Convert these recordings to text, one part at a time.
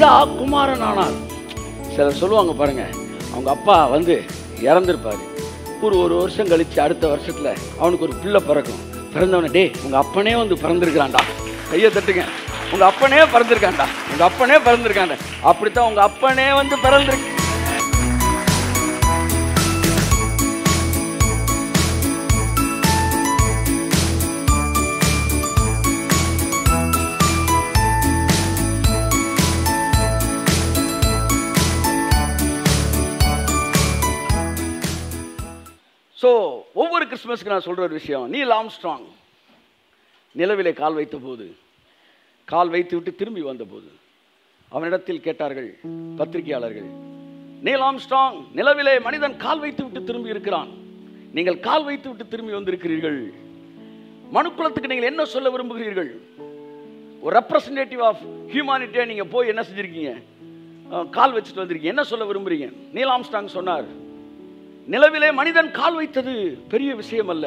பிதா குமாரன் ஆனார். சிலர் சொல்லுவாங்க பாருங்க, அவங்க அப்பா வந்து இறந்துருப்பாரு, ஒரு வருஷம் கழிச்சு அடுத்த வருஷத்துல அவனுக்கு ஒரு பிள்ளை பிறக்கும். பிறந்தவன, டே உங்க அப்பனே வந்து பிறந்திருக்கிறான்டா, கையை தட்டுங்க, உங்க அப்பனே பிறந்திருக்காண்டா, உங்க அப்பனே பிறந்திருக்காண்டா. அப்படித்தான் உங்க அப்பனே வந்து பிறந்திருக்கு. ஸோ ஒவ்வொரு கிறிஸ்மஸ்க்கு நான் சொல்கிற ஒரு விஷயம், நீல் ஆம்ஸ்ட்ராங் நிலவிலே கால் வைத்த போது, கால் வைத்து விட்டு திரும்பி வந்தபோது அவனிடத்தில் கேட்டார்கள் பத்திரிகையாளர்கள், நீல் ஆம்ஸ்ட்ராங், நிலவிலே மனிதன் கால் வைத்து விட்டு திரும்பி இருக்கிறான், நீங்கள் கால் வைத்து விட்டு திரும்பி வந்திருக்கிறீர்கள், மனுக்குலத்துக்கு நீங்கள் என்ன சொல்ல விரும்புகிறீர்கள்? ஒரு ரெப்ரசன்டேட்டிவ் ஆஃப் ஹியூமானிட்டியை நீங்கள் போய் என்ன செஞ்சுருக்கீங்க? கால் வச்சுட்டு வந்திருக்கீங்க, என்ன சொல்ல விரும்புகிறீங்க? நீல் ஆம்ஸ்ட்ராங் சொன்னார், நிலவிலே மனிதன் கால் வைத்தது பெரிய விஷயம் அல்ல,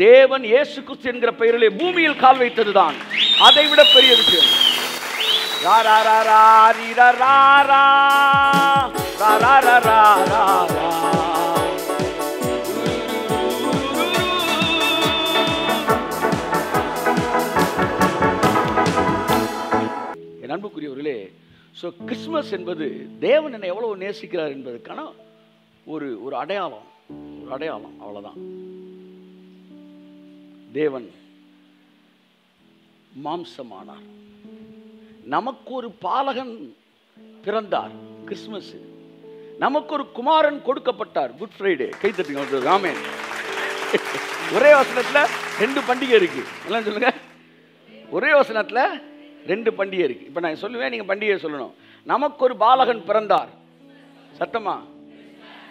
தேவன் இயேசு கிறிஸ்து என்கிற பெயரிலே பூமியில் கால் வைத்தது தான் அதை விட பெரிய விஷயம். என் அன்புக்குரியவர்களே, சோ கிறிஸ்மஸ் என்பது தேவன் என்னை எவ்வளவு நேசிக்கிறார் என்பதற்கான ஒரு அடையாளம், ஒரு அடையாளம், அவ்வளவுதான். தேவன் மாம்சமானார், நமக்கு ஒரு பாலகன் பிறந்தார், கிறிஸ்மஸ், நமக்கு ஒரு குமாரன் கொடுக்கப்பட்டார், குட் ஃப்ரைடே. கைத்தட்டுங்க, ஆமென். ஒரே வசனத்துல ரெண்டு பண்டிகை இருக்கு, எல்லாம் சொல்லுங்க, ஒரே வசனத்துல ரெண்டு பண்டிகை இருக்கு. இப்ப நான் சொல்லுவேன், நீங்க பண்டிகையை சொல்லணும். நமக்கு ஒரு பாலகன் பிறந்தார், சத்தமா,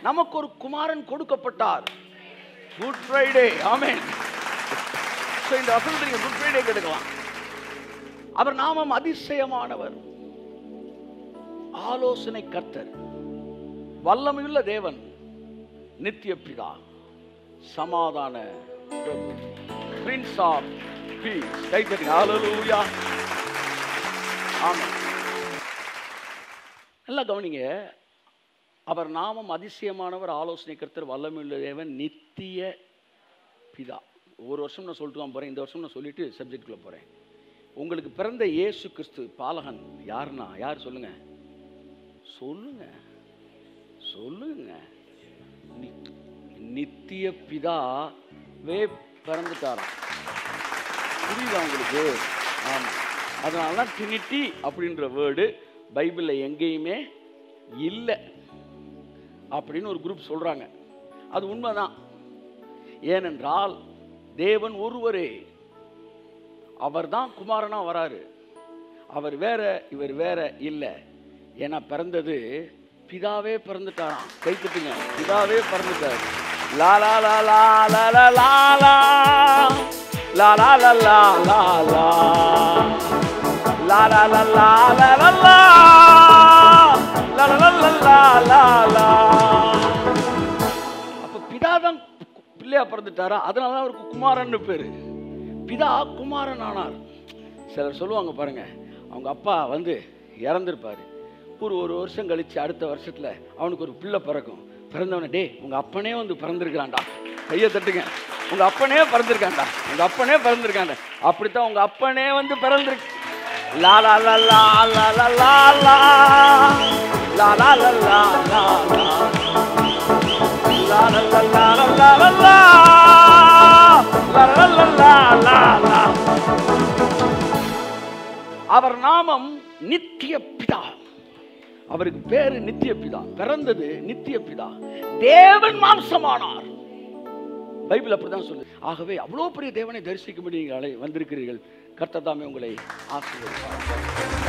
நமக்கு ஒரு குமாரன் கொடுக்கப்பட்டார், குட் ஃப்ரைடே, ஆமென். சோ இந்த அசல்ல குட் ஃப்ரைடே கேட்கலாம். அவர் நாமம் அதிசயமானவர், ஆலோசனை கர்த்தர், வல்லமையுள்ள தேவன், நித்திய பிதா, சமாதான பிரின்ஸ் ஆஃப் பீஸ். ஹalleluya, ஆமென். நல்லா கவனிங்க, அவர் நாமம் அதிசயமானவர், ஆலோசனை கர்த்தர், வல்லமையுள்ள தேவன், நித்திய பிதா. ஒரு வருஷம் நான் சொல்லிட்டு தான் போகிறேன், இந்த வருஷம் நான் சொல்லிட்டு சப்ஜெக்டுக்குள்ளே போகிறேன். உங்களுக்கு பிறந்த இயேசு கிறிஸ்து பாலகன் யாருன்னா யார்? சொல்லுங்க, சொல்லுங்க, சொல்லுங்க. நித்திய பிதாவே பிறந்துட்டாராம், புரியுதா உங்களுக்கு? ஆமாம், அதனால தான் ட்ரினிட்டி அப்படின்ற வேர்டு பைபிளில் எங்கேயுமே இல்லை அப்படின்னு ஒரு குரூப் சொல்றாங்க. அது உண்மைதான், ஏனென்றால் தேவன் ஒருவரே, அவர் தான் குமாரனா வராரு, அவர் வேற இவர் வேற இல்லை. ஏன்னா பிறந்தது பிதாவே பிறந்துட்டாராம், கைத்துட்டுங்க, பிதாவே பிறந்துட்டார். லாலா லாலா லாலா லாலா லாலா லாலா லாலா லாலா லாலா பிறந்துட்டாரா, அதனால அவருக்கு குமாரன் பேரு, பிதா குமாரன் ஆனார். சிலர் சொல்லுவாங்க பாருங்க, அவங்க அப்பா வந்து இறந்துருப்பாரு, ஒரு வருஷம் கழிச்சு அடுத்த வருஷத்துல அவனுக்கு ஒரு பிள்ளை பிறக்கும். பிறந்தவன, டே உங்க அப்பனே வந்து பிறந்திருக்கிறான்டா, கையை தட்டுங்க, உங்க அப்பனே பிறந்திருக்காண்டா, உங்க அப்பனே பிறந்திருக்காண்டா. அப்படித்தான் உங்க அப்பனே வந்து பிறந்திருக்கு. லாலா லாலா லாலா லாலா லாலா லாலா லாலா லாலா லாலா லாலா லாலா லாலா. அவர் நாமம் நித்திய பிதா, அவருக்கு பேரு நித்திய பிதா, பிறந்தது நித்திய பிதா, தேவன் மாம்சமானார், பைபிள் அப்படிதான் சொல்லு. ஆகவே அவ்வளோ பெரிய தேவனை தரிசிக்கும்படி நீங்கள் வந்திருக்கிறீர்கள். கர்த்தர் தாமே உங்களை ஆசீர்வதிப்பார்.